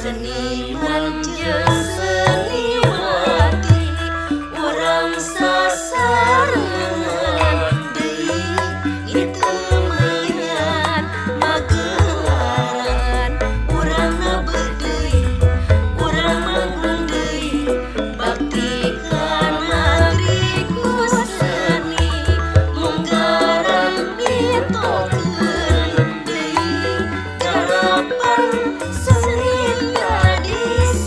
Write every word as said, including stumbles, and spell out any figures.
Seniman jeseni wadi orang sasaran di itu menyan magelaran orang nabedei orang mangundei baktikan adriku seni menggarang itu kendi garapan seni. This